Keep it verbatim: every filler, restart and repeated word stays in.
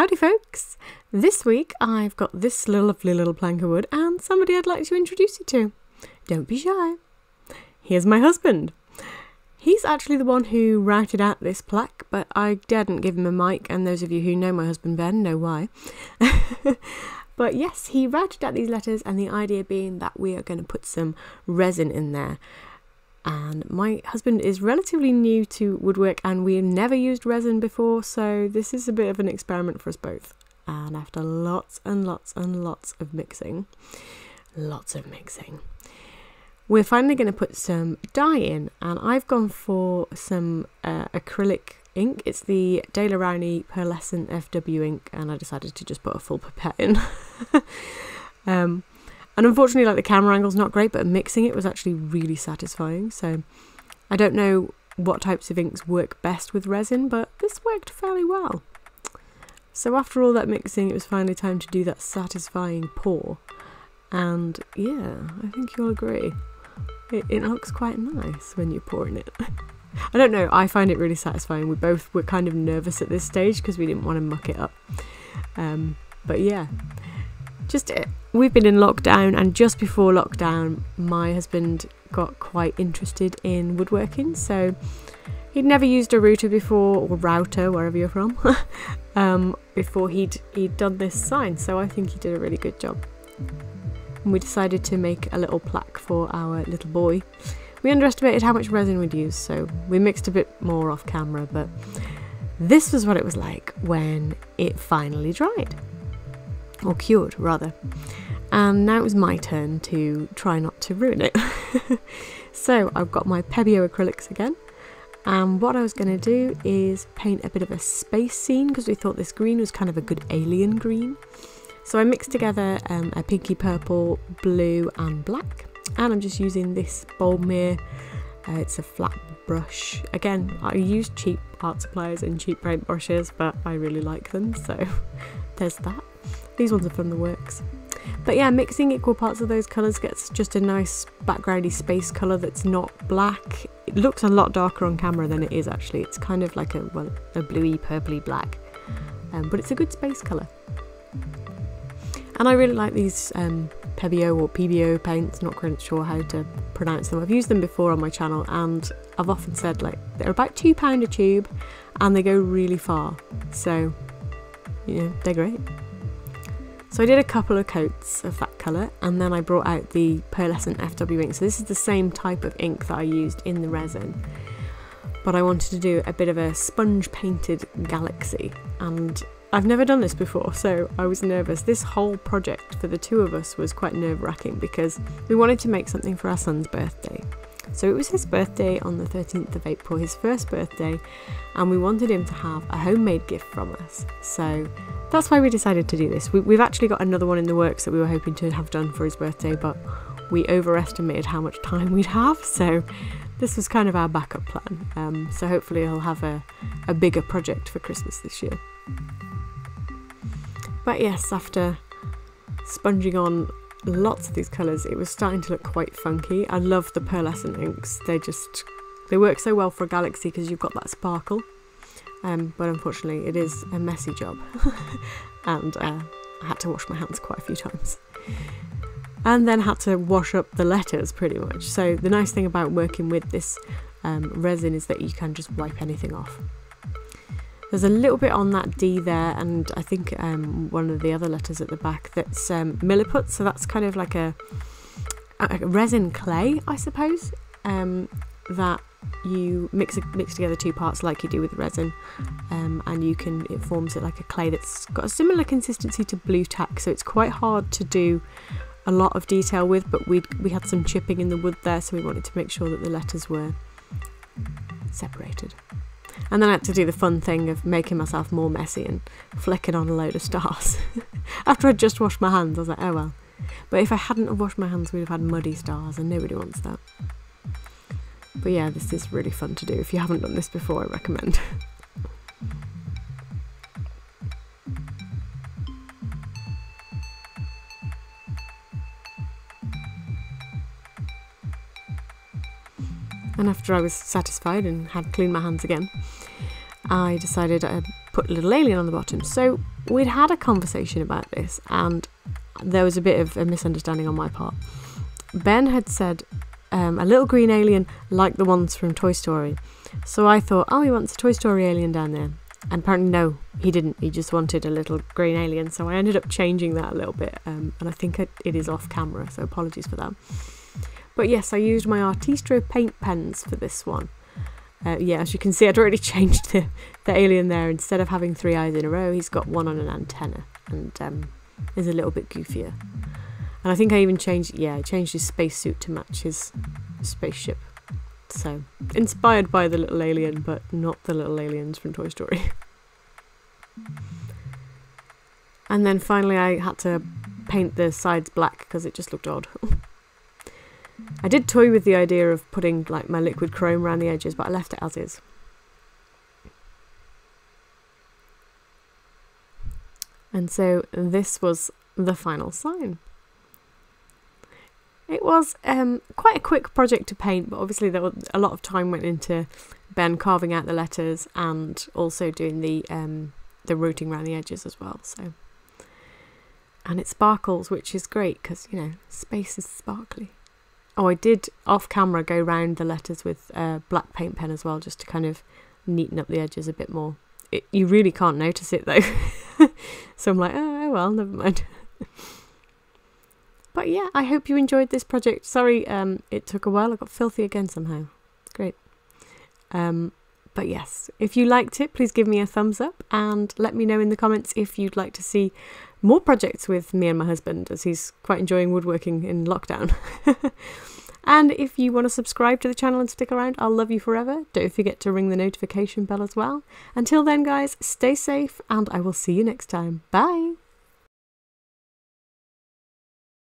Howdy folks! This week I've got this lovely little plank of wood and somebody I'd like to introduce you to. Don't be shy. Here's my husband. He's actually the one who routed out this plaque, but I didn't give him a mic, and those of you who know my husband Ben know why. But yes, he routed out these letters, and the idea being that we are going to put some resin in there. And my husband is relatively new to woodwork and we've never used resin before, so this is a bit of an experiment for us both. And after lots and lots and lots of mixing, lots of mixing, we're finally going to put some dye in. And I've gone for some uh, acrylic ink. It's the Daler-Rowney Pearlescent F W ink, and I decided to just put a full pipette in. um, And unfortunately, like, the camera angle's not great, but mixing it was actually really satisfying. So I don't know what types of inks work best with resin, but this worked fairly well. So after all that mixing, it was finally time to do that satisfying pour. And yeah, I think you'll agree. It, it looks quite nice when you're pouring it. I don't know, I find it really satisfying. We both were kind of nervous at this stage because we didn't want to muck it up. Um, but yeah. Just, we've been in lockdown, and just before lockdown my husband got quite interested in woodworking, so he'd never used a router before, or router, wherever you're from, um, before he'd, he'd done this sign, so I think he did a really good job. And we decided to make a little plaque for our little boy. We underestimated how much resin we'd use, so we mixed a bit more off camera, but this was what it was like when it finally dried. Or cured, rather. And now it was my turn to try not to ruin it. So I've got my Pebeo acrylics again, and what I was going to do is paint a bit of a space scene, because we thought this green was kind of a good alien green. So I mixed together um, a pinky purple, blue and black, and I'm just using this Boldmere. Uh, it's a flat brush. Again, I use cheap art supplies and cheap paint brushes, but I really like them, so there's that. These ones are from the works. But yeah, mixing equal parts of those colours gets just a nice backgroundy space colour that's not black. It looks a lot darker on camera than it is actually. It's kind of like a, well, a bluey, purpley black. Um, but it's a good space colour. And I really like these um, Pebeo or Pebeo paints, not quite sure how to pronounce them. I've used them before on my channel, and I've often said, like, they're about two pound a tube and they go really far. So, you know, they're great. So I did a couple of coats of that colour, and then I brought out the Pearlescent F W ink. So this is the same type of ink that I used in the resin, but I wanted to do a bit of a sponge painted galaxy, and I've never done this before, so I was nervous. This whole project for the two of us was quite nerve-wracking because we wanted to make something for our son's birthday. So it was his birthday on the thirteenth of April, his first birthday, and we wanted him to have a homemade gift from us. So that's why we decided to do this. We, we've actually got another one in the works that we were hoping to have done for his birthday, but we overestimated how much time we'd have, so this was kind of our backup plan. Um, so hopefully he'll have a, a bigger project for Christmas this year. But yes, after sponging on lots of these colours, it was starting to look quite funky. I love the pearlescent inks. They just, they work so well for a galaxy because you've got that sparkle. Um, but unfortunately it is a messy job and uh, I had to wash my hands quite a few times, and then had to wash up the letters pretty much. So the nice thing about working with this um, resin is that you can just wipe anything off. There's a little bit on that D there, and I think um, one of the other letters at the back that's um, Milliput, so that's kind of like a, a resin clay, I suppose, um, that you mix mix together two parts like you do with resin, um, and you can, it forms it like a clay that's got a similar consistency to blue tack, so it's quite hard to do a lot of detail with, but we we had some chipping in the wood there, so we wanted to make sure that the letters were separated. And then I had to do the fun thing of making myself more messy and flicking on a load of stars. After I'd just washed my hands, I was like, oh well. But if I hadn't have washed my hands, we'd have had muddy stars, and nobody wants that. But yeah, this is really fun to do. If you haven't done this before, I recommend. And after I was satisfied and had cleaned my hands again, I decided I'd put a little alien on the bottom. So we'd had a conversation about this, and there was a bit of a misunderstanding on my part. Ben had said um, a little green alien like the ones from Toy Story. So I thought, oh, he wants a Toy Story alien down there. And apparently, no, he didn't. He just wanted a little green alien. So I ended up changing that a little bit. Um, and I think it, it is off camera, so apologies for that. But yes, I used my Artistro paint pens for this one. Uh, yeah, as you can see, I'd already changed the, the alien there. Instead of having three eyes in a row, he's got one on an antenna, and um, is a little bit goofier. And I think I even changed, yeah, I changed his spacesuit to match his spaceship. So, inspired by the little alien, but not the little aliens from Toy Story. And then finally I had to paint the sides black because it just looked odd. I did toy with the idea of putting like my liquid chrome around the edges, but I left it as is. And so this was the final sign. It was um, quite a quick project to paint, but obviously there was a lot of time went into Ben carving out the letters and also doing the um, the routing around the edges as well. So, and it sparkles, which is great because, you know, space is sparkly. Oh, I did off camera go round the letters with a uh, black paint pen as well, just to kind of neaten up the edges a bit more. It, you really can't notice it though. So I'm like, oh well, never mind. But yeah, I hope you enjoyed this project. Sorry, um, it took a while. I got filthy again somehow. It's great. Um, but yes, if you liked it, please give me a thumbs up and let me know in the comments if you'd like to see more projects with me and my husband, as he's quite enjoying woodworking in lockdown. And if you want to subscribe to the channel and stick around, I'll love you forever. Don't forget to ring the notification bell as well. Until then, guys, stay safe, and I will see you next time. Bye!